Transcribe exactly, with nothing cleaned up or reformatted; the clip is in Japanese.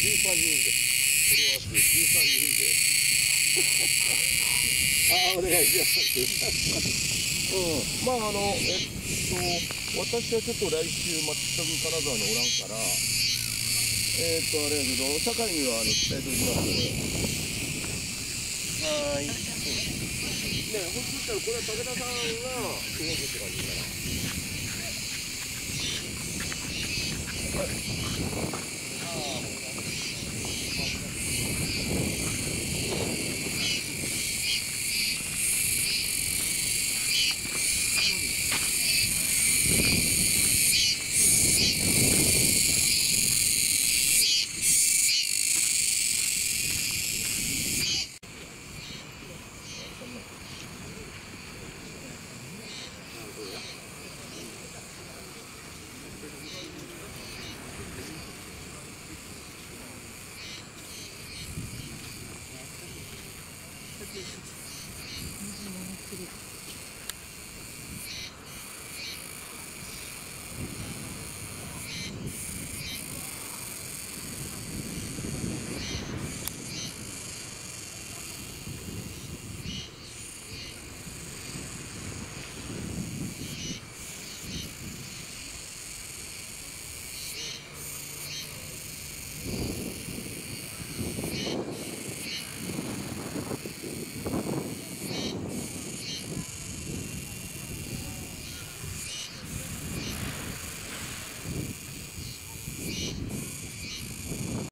じゅうさんにんで、これはじゅうさんにんで、ああ、お願いします。うん、まあ、あの、えっと、私はちょっと来週、全く金沢におらんから、えー、っと、あれやけど、社会にはあの伝えておきますので、はい。ねえ、ほんとしたら、これは武田さんが動くって感じかな。Thank you.